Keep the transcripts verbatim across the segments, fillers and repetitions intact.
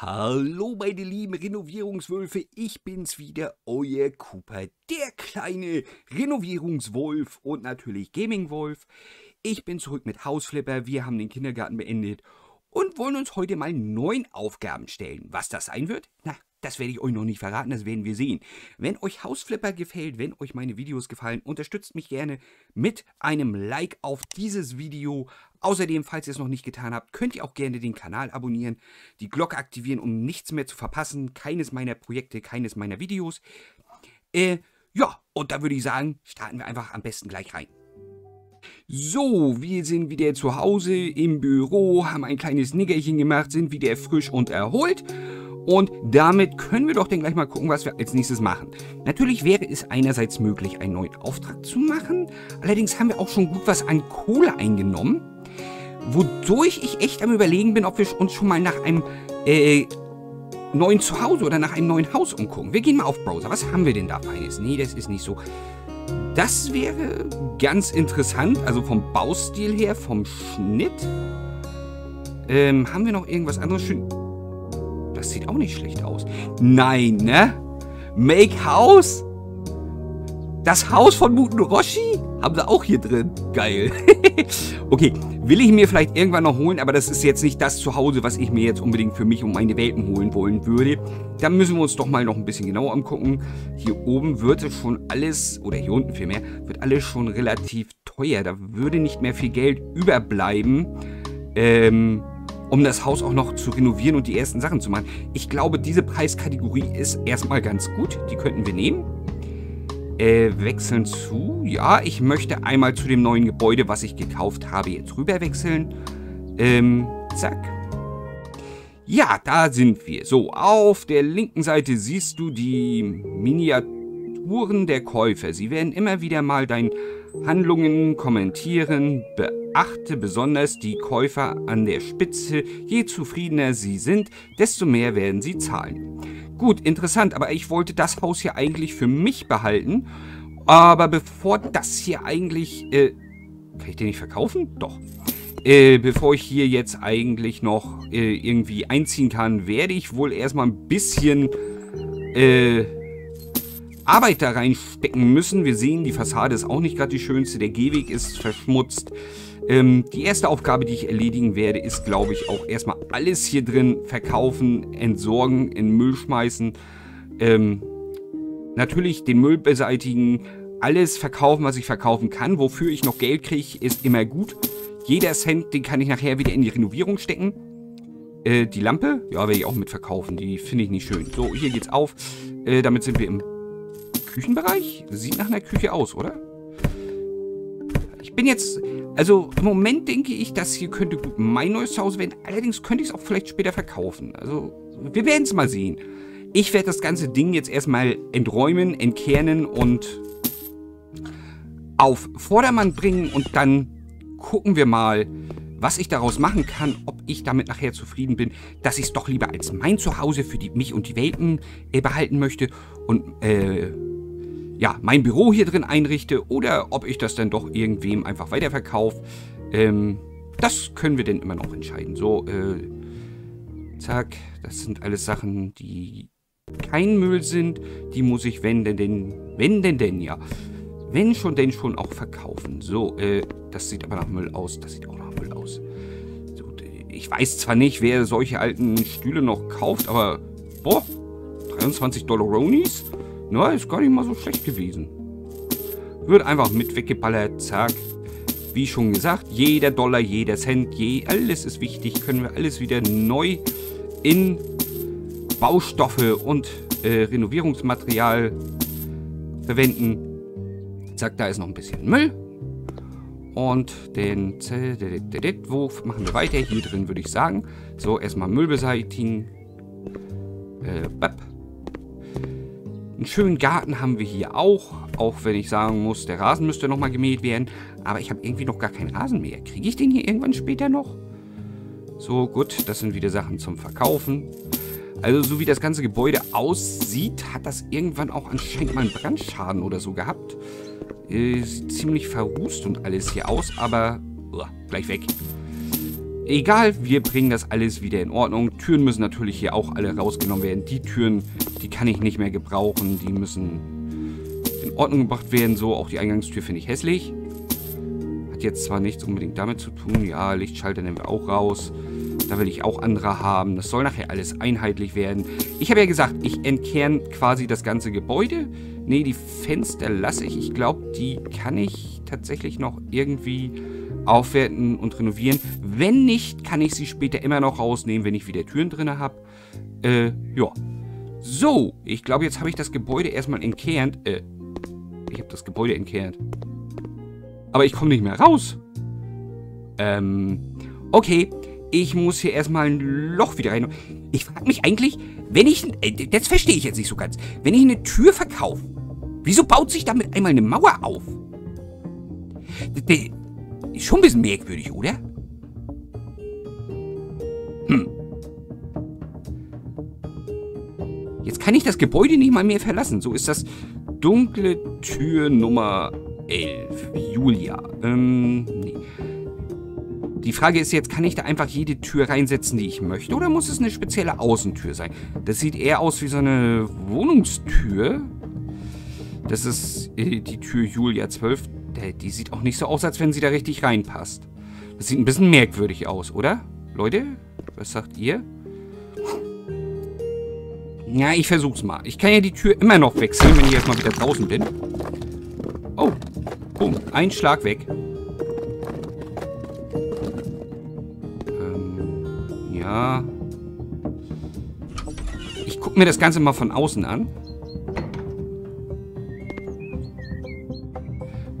Hallo meine lieben Renovierungswölfe, ich bin's wieder, euer Cooper, der kleine Renovierungswolf und natürlich Gamingwolf. Ich bin zurück mit House Flipper, wir haben den Kindergarten beendet und wollen uns heute mal neun Aufgaben stellen. Was das sein wird? Na, das werde ich euch noch nicht verraten, das werden wir sehen. Wenn euch House Flipper gefällt, wenn euch meine Videos gefallen, unterstützt mich gerne mit einem Like auf dieses Video. Außerdem, falls ihr es noch nicht getan habt, könnt ihr auch gerne den Kanal abonnieren, die Glocke aktivieren, um nichts mehr zu verpassen. Keines meiner Projekte, keines meiner Videos. Äh, ja, und da würde ich sagen, starten wir einfach am besten gleich rein. So, wir sind wieder zu Hause im Büro, haben ein kleines Nickerchen gemacht, sind wieder frisch und erholt. Und damit können wir doch dann gleich mal gucken, was wir als nächstes machen. Natürlich wäre es einerseits möglich, einen neuen Auftrag zu machen. Allerdings haben wir auch schon gut was an Kohle eingenommen. Wodurch ich echt am Überlegen bin, ob wir uns schon mal nach einem äh, neuen Zuhause oder nach einem neuen Haus umgucken. Wir gehen mal auf Browser. Was haben wir denn da Feines? Nee, das ist nicht so. Das wäre ganz interessant. Also vom Baustil her, vom Schnitt. Ähm, haben wir noch irgendwas anderes? Schön. Das sieht auch nicht schlecht aus. Nein, ne? Make House? Das Haus von Muten Roshi? Haben sie auch hier drin. Geil. Okay, will ich mir vielleicht irgendwann noch holen, aber das ist jetzt nicht das Zuhause, was ich mir jetzt unbedingt für mich und meine Welten holen wollen würde. Da müssen wir uns doch mal noch ein bisschen genauer angucken. Hier oben wird es schon alles, oder hier unten vielmehr, wird alles schon relativ teuer. Da würde nicht mehr viel Geld überbleiben. Ähm... um das Haus auch noch zu renovieren und die ersten Sachen zu machen. Ich glaube, diese Preiskategorie ist erstmal ganz gut. Die könnten wir nehmen. Äh, wechseln zu... Ja, ich möchte einmal zu dem neuen Gebäude, was ich gekauft habe, jetzt rüber wechseln. Ähm, zack. Ja, da sind wir. So, auf der linken Seite siehst du die Miniaturen der Käufer. Sie werden immer wieder mal dein... Handlungen kommentieren, beachte besonders die Käufer an der Spitze. Je zufriedener sie sind, desto mehr werden sie zahlen. Gut, interessant, aber ich wollte das Haus hier eigentlich für mich behalten. Aber bevor das hier eigentlich... Äh, kann ich den nicht verkaufen? Doch. Äh, bevor ich hier jetzt eigentlich noch äh, irgendwie einziehen kann, werde ich wohl erstmal ein bisschen... Äh, Arbeit da reinstecken müssen. Wir sehen, die Fassade ist auch nicht gerade die schönste. Der Gehweg ist verschmutzt. Ähm, die erste Aufgabe, die ich erledigen werde, ist, glaube ich, auch erstmal alles hier drin verkaufen, entsorgen, in Müll schmeißen. Ähm, natürlich den Müll beseitigen. Alles verkaufen, was ich verkaufen kann. Wofür ich noch Geld kriege, ist immer gut. Jeder Cent, den kann ich nachher wieder in die Renovierung stecken. Äh, die Lampe, ja, werde ich auch mit verkaufen. Die finde ich nicht schön. So, hier geht's auf. Äh, damit sind wir im Küchenbereich? Sieht nach einer Küche aus, oder? Ich bin jetzt... Also, im Moment denke ich, das hier könnte gut mein neues Zuhause werden. Allerdings könnte ich es auch vielleicht später verkaufen. Also, wir werden es mal sehen. Ich werde das ganze Ding jetzt erstmal enträumen, entkernen und auf Vordermann bringen. Und dann gucken wir mal, was ich daraus machen kann, ob ich damit nachher zufrieden bin, dass ich es doch lieber als mein Zuhause für die, mich und die Welten äh, behalten möchte. Und, äh... ja, mein Büro hier drin einrichte oder ob ich das dann doch irgendwem einfach weiterverkaufe. Ähm, das können wir dann immer noch entscheiden. So, äh, zack, das sind alles Sachen, die kein Müll sind. Die muss ich, wenn denn denn, wenn denn denn, ja, wenn schon denn schon auch verkaufen. So, äh, das sieht aber nach Müll aus, das sieht auch nach Müll aus. So, ich weiß zwar nicht, wer solche alten Stühle noch kauft, aber, boah, dreiundzwanzig Dollar Ronis? Na, ist gar nicht mal so schlecht gewesen. Wird einfach mit weggeballert, zack. Wie schon gesagt, jeder Dollar, jeder Cent, je, alles ist wichtig. Können wir alles wieder neu in Baustoffe und äh, Renovierungsmaterial verwenden. Zack, da ist noch ein bisschen Müll. Und den... Wo machen wir weiter? Hier drin würde ich sagen. So, erstmal Müll beseitigen. Äh, bap. Einen schönen Garten haben wir hier auch, auch wenn ich sagen muss, der Rasen müsste nochmal gemäht werden. Aber ich habe irgendwie noch gar keinen Rasen mehr. Kriege ich den hier irgendwann später noch? So, gut, das sind wieder Sachen zum Verkaufen. Also so wie das ganze Gebäude aussieht, hat das irgendwann auch anscheinend mal einen Brandschaden oder so gehabt. Äh, sieht ziemlich verrußt und alles hier aus, aber uah, gleich weg. Egal, wir bringen das alles wieder in Ordnung. Türen müssen natürlich hier auch alle rausgenommen werden. Die Türen, die kann ich nicht mehr gebrauchen. Die müssen in Ordnung gebracht werden. So, auch die Eingangstür finde ich hässlich. Hat jetzt zwar nichts unbedingt damit zu tun. Ja, Lichtschalter nehmen wir auch raus. Da will ich auch andere haben. Das soll nachher alles einheitlich werden. Ich habe ja gesagt, ich entkerne quasi das ganze Gebäude. Ne, die Fenster lasse ich. Ich glaube, die kann ich tatsächlich noch irgendwie aufwerten und renovieren. Wenn nicht, kann ich sie später immer noch rausnehmen, wenn ich wieder Türen drin habe. Äh, ja. So, ich glaube, jetzt habe ich das Gebäude erstmal entkernt. Äh, ich habe das Gebäude entkernt. Aber ich komme nicht mehr raus. Ähm, okay. Ich muss hier erstmal ein Loch wieder rein. Ich frage mich eigentlich, wenn ich... Das verstehe ich jetzt nicht so ganz. Wenn ich eine Tür verkaufe, wieso baut sich damit einmal eine Mauer auf? Ist schon ein bisschen merkwürdig, oder? Hm. Jetzt kann ich das Gebäude nicht mal mehr verlassen. So ist das dunkle Tür Nummer elf. Julia. Ähm, nee. Die Frage ist jetzt, kann ich da einfach jede Tür reinsetzen, die ich möchte? Oder muss es eine spezielle Außentür sein? Das sieht eher aus wie so eine Wohnungstür. Das ist die Tür Julia zwölf. Die sieht auch nicht so aus, als wenn sie da richtig reinpasst. Das sieht ein bisschen merkwürdig aus, oder? Leute, was sagt ihr? Ja, ich versuch's mal. Ich kann ja die Tür immer noch wechseln, wenn ich erstmal wieder draußen bin. Oh, boom, ein Schlag weg. Ich gucke mir das Ganze mal von außen an.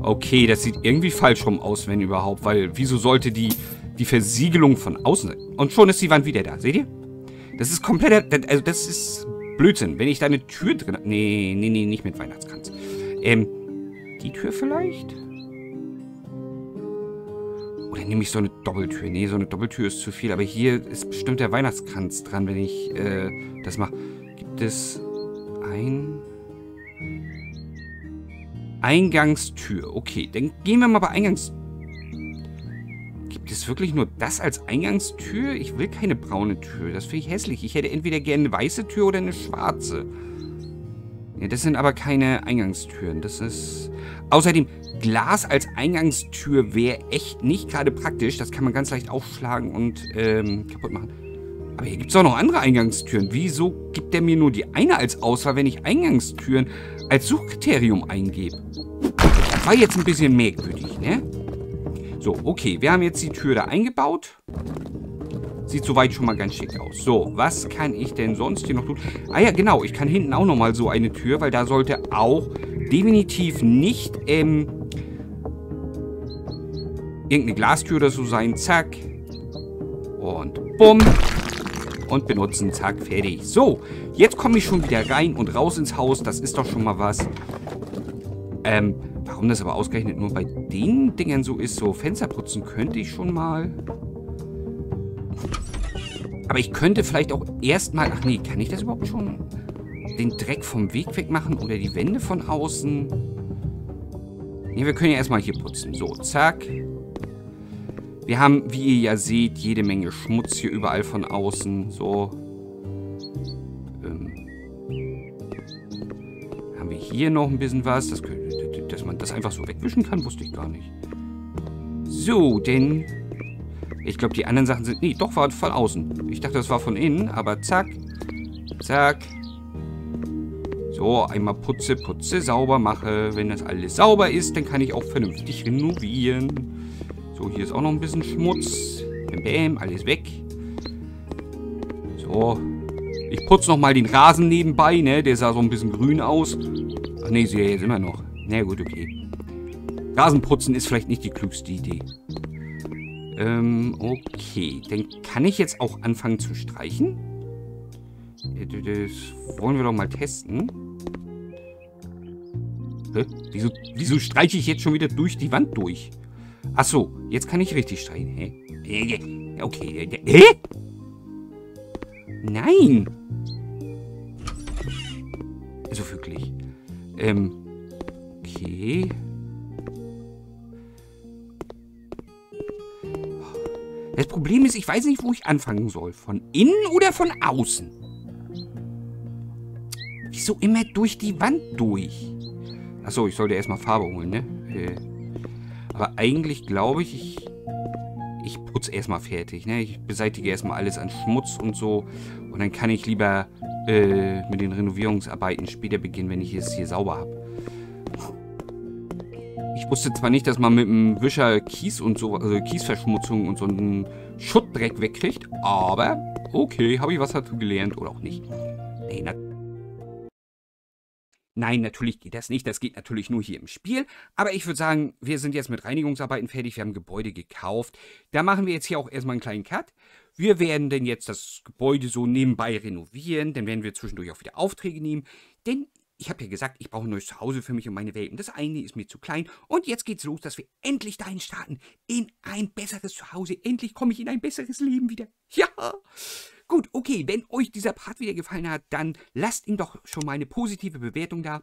Okay, das sieht irgendwie falsch rum aus, wenn überhaupt. Weil, wieso sollte die, die Versiegelung von außen sein? Und schon ist die Wand wieder da, seht ihr? Das ist kompletter... Also, das ist Blödsinn. Wenn ich da eine Tür drin... Nee, nee, nee, nicht mit Weihnachtskranz. Ähm, die Tür vielleicht? Oder nehme ich so eine Doppeltür? Nee, so eine Doppeltür ist zu viel. Aber hier ist bestimmt der Weihnachtskranz dran, wenn ich äh, das mache. Gibt es ein... Eingangstür. Okay, dann gehen wir mal bei Eingangs... Gibt es wirklich nur das als Eingangstür? Ich will keine braune Tür. Das finde ich hässlich. Ich hätte entweder gerne eine weiße Tür oder eine schwarze. Ja, das sind aber keine Eingangstüren. Das ist... Außerdem... Glas als Eingangstür wäre echt nicht gerade praktisch. Das kann man ganz leicht aufschlagen und ähm, kaputt machen. Aber hier gibt es auch noch andere Eingangstüren. Wieso gibt der mir nur die eine als Auswahl, wenn ich Eingangstüren als Suchkriterium eingebe? Das war jetzt ein bisschen merkwürdig, ne? So, okay. Wir haben jetzt die Tür da eingebaut. Sieht soweit schon mal ganz schick aus. So, was kann ich denn sonst hier noch tun? Ah ja, genau. Ich kann hinten auch nochmal so eine Tür, weil da sollte auch definitiv nicht... Ähm, irgendeine Glastür oder so sein. Zack. Und bumm. Und benutzen. Zack. Fertig. So. Jetzt komme ich schon wieder rein und raus ins Haus. Das ist doch schon mal was. Ähm, warum das aber ausgerechnet nur bei den Dingern so ist. So, Fenster putzen könnte ich schon mal. Aber ich könnte vielleicht auch erstmal... Ach nee, kann ich das überhaupt schon? Den Dreck vom Weg wegmachen oder die Wände von außen? Nee, wir können ja erstmal hier putzen. So, zack. Wir haben, wie ihr ja seht, jede Menge Schmutz hier überall von außen. So. Ähm. Haben wir hier noch ein bisschen was? Das, dass man das einfach so wegwischen kann, wusste ich gar nicht. So, denn... Ich glaube, die anderen Sachen sind... Nee, doch, war von außen. Ich dachte, das war von innen, aber zack. Zack. So, einmal putze, putze, sauber mache. Wenn das alles sauber ist, dann kann ich auch vernünftig renovieren. So, hier ist auch noch ein bisschen Schmutz. Bam, bam, alles weg. So. Ich putze nochmal den Rasen nebenbei, ne? Der sah so ein bisschen grün aus. Ach ne, sieht er jetzt immer noch. Na gut, okay. Rasenputzen ist vielleicht nicht die klügste Idee. Ähm, okay. Dann kann ich jetzt auch anfangen zu streichen. Das wollen wir doch mal testen. Hä? Wieso, wieso streiche ich jetzt schon wieder durch die Wand durch? Ach so, jetzt kann ich richtig streichen. Hä? Okay. Hä? Nein. Also wirklich. Ähm. Okay. Das Problem ist, ich weiß nicht, wo ich anfangen soll. Von innen oder von außen? Wieso immer durch die Wand durch? Achso, ich sollte erstmal Farbe holen, ne? Äh. Aber eigentlich glaube ich, ich... Ich putze erstmal fertig, ne? Ich beseitige erstmal alles an Schmutz und so. Und dann kann ich lieber äh, mit den Renovierungsarbeiten später beginnen, wenn ich es hier sauber habe. Ich wusste zwar nicht, dass man mit dem Wischer Kies und so, also Kiesverschmutzung und so einen Schuttdreck wegkriegt, aber okay, habe ich was dazu gelernt oder auch nicht. Nee, na Nein, natürlich geht das nicht. Das geht natürlich nur hier im Spiel. Aber ich würde sagen, wir sind jetzt mit Reinigungsarbeiten fertig. Wir haben Gebäude gekauft. Da machen wir jetzt hier auch erstmal einen kleinen Cut. Wir werden denn jetzt das Gebäude so nebenbei renovieren. Dann werden wir zwischendurch auch wieder Aufträge nehmen. Denn ich habe ja gesagt, ich brauche ein neues Zuhause für mich und meine Welpen. Das eine ist mir zu klein. Und jetzt geht's los, dass wir endlich dahin starten. In ein besseres Zuhause. Endlich komme ich in ein besseres Leben wieder. Ja! Gut, okay, wenn euch dieser Part wieder gefallen hat, dann lasst ihm doch schon mal eine positive Bewertung da.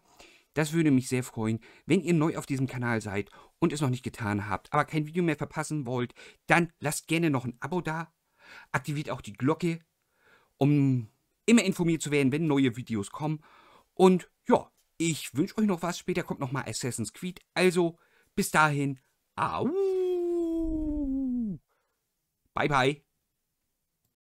Das würde mich sehr freuen. Wenn ihr neu auf diesem Kanal seid und es noch nicht getan habt, aber kein Video mehr verpassen wollt, dann lasst gerne noch ein Abo da. Aktiviert auch die Glocke, um immer informiert zu werden, wenn neue Videos kommen. Und ja, ich wünsche euch noch was. Später kommt nochmal Assassin's Creed. Also, bis dahin. Au. Bye, bye.